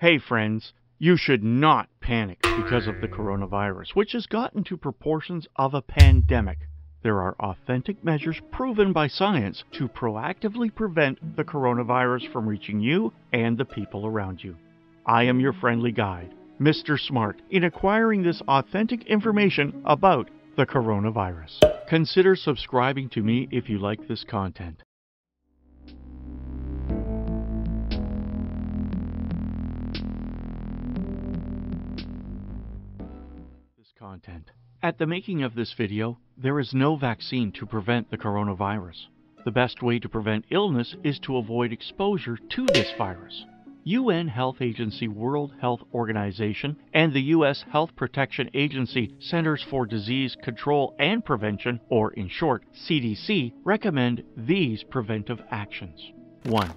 hey friends, you should not panic because of the coronavirus, which has gotten to proportions of a pandemic. There are authentic measures proven by science to proactively prevent the coronavirus from reaching you and the people around you. I am your friendly guide, Mr. Smart, in acquiring this authentic information about the coronavirus. Consider subscribing to me if you like this content. At the making of this video, there is no vaccine to prevent the coronavirus. The best way to prevent illness is to avoid exposure to this virus. UN Health Agency World Health Organization and the U.S. Health Protection Agency Centers for Disease Control and Prevention, or in short, CDC, recommend these preventive actions. 1.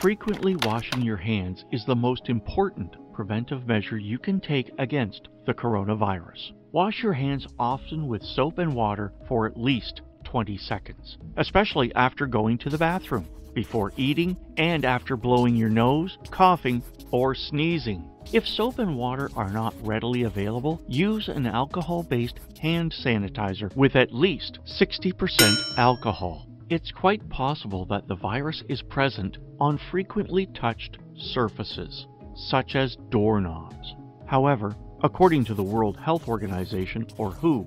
Frequently washing your hands is the most important preventive measure you can take against the coronavirus. Wash your hands often with soap and water for at least 20 seconds, especially after going to the bathroom, before eating, and after blowing your nose, coughing, or sneezing. If soap and water are not readily available, use an alcohol-based hand sanitizer with at least 60% alcohol. It's quite possible that the virus is present on frequently touched surfaces, such as doorknobs. However, according to the World Health Organization, or WHO,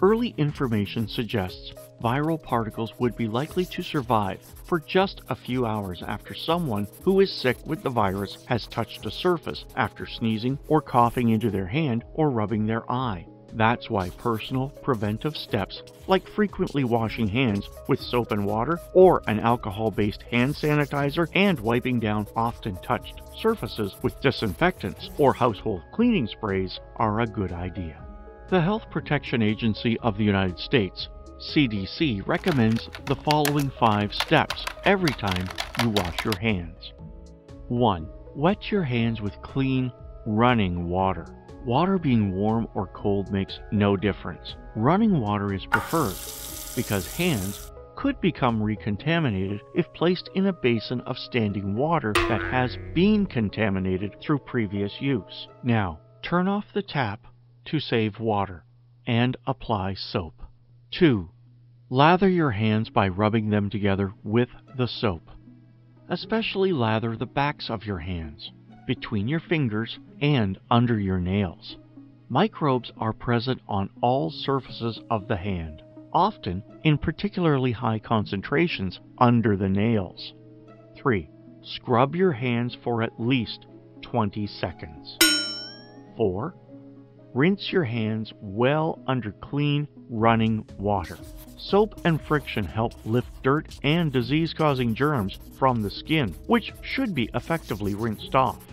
early information suggests viral particles would be likely to survive for just a few hours after someone who is sick with the virus has touched a surface after sneezing or coughing into their hand or rubbing their eye. That's why personal preventive steps like frequently washing hands with soap and water or an alcohol-based hand sanitizer and wiping down often touched surfaces with disinfectants or household cleaning sprays are a good idea. The Health Protection Agency of the United States, CDC, recommends the following 5 steps every time you wash your hands. 1. Wet your hands with clean, running water. Water being warm or cold makes no difference. Running water is preferred because hands could become recontaminated if placed in a basin of standing water that has been contaminated through previous use. Now, turn off the tap to save water and apply soap. 2. Lather your hands by rubbing them together with the soap. Especially lather the backs of your hands, between your fingers and under your nails. Microbes are present on all surfaces of the hand, often in particularly high concentrations under the nails. 3. Scrub your hands for at least 20 seconds. 4. Rinse your hands well under clean, running water. Soap and friction help lift dirt and disease-causing germs from the skin, which should be effectively rinsed off.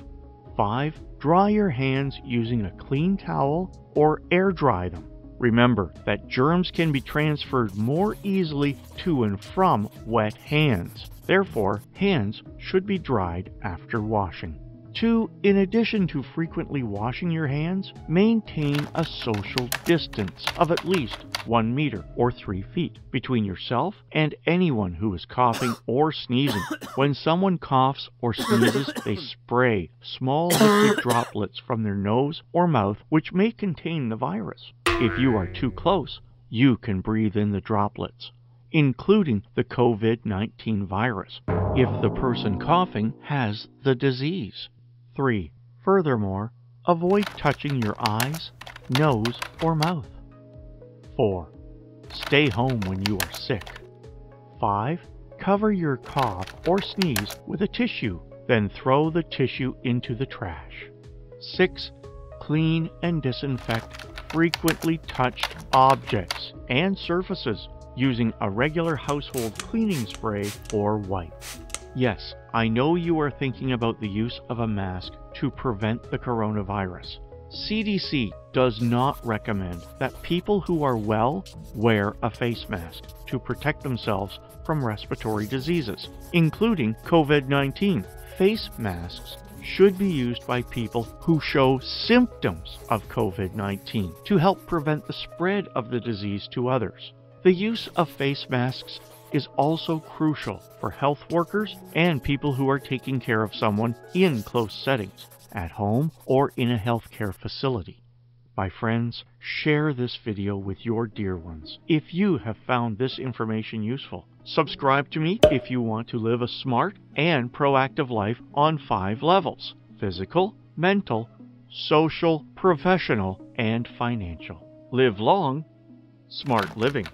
5. Dry your hands using a clean towel or air dry them. Remember that germs can be transferred more easily to and from wet hands. Therefore, hands should be dried after washing. 2. In addition to frequently washing your hands, maintain a social distance of at least 1 meter or 3 feet between yourself and anyone who is coughing or sneezing. When someone coughs or sneezes, they spray small liquid droplets from their nose or mouth, which may contain the virus. If you are too close, you can breathe in the droplets, including the COVID-19 virus, if the person coughing has the disease. 3. Furthermore, avoid touching your eyes, nose, or mouth. 4. Stay home when you are sick. 5. Cover your cough or sneeze with a tissue, then throw the tissue into the trash. 6. Clean and disinfect frequently touched objects and surfaces using a regular household cleaning spray or wipe. Yes, I know you are thinking about the use of a mask to prevent the coronavirus. CDC does not recommend that people who are well wear a face mask to protect themselves from respiratory diseases, including COVID-19. Face masks should be used by people who show symptoms of COVID-19 to help prevent the spread of the disease to others. The use of face masks is also crucial for health workers and people who are taking care of someone in close settings, at home or in a healthcare facility. My friends, share this video with your dear ones if you have found this information useful. Subscribe to me if you want to live a smart and proactive life on 5 levels: physical, mental, social, professional, and financial. Live long, smart living.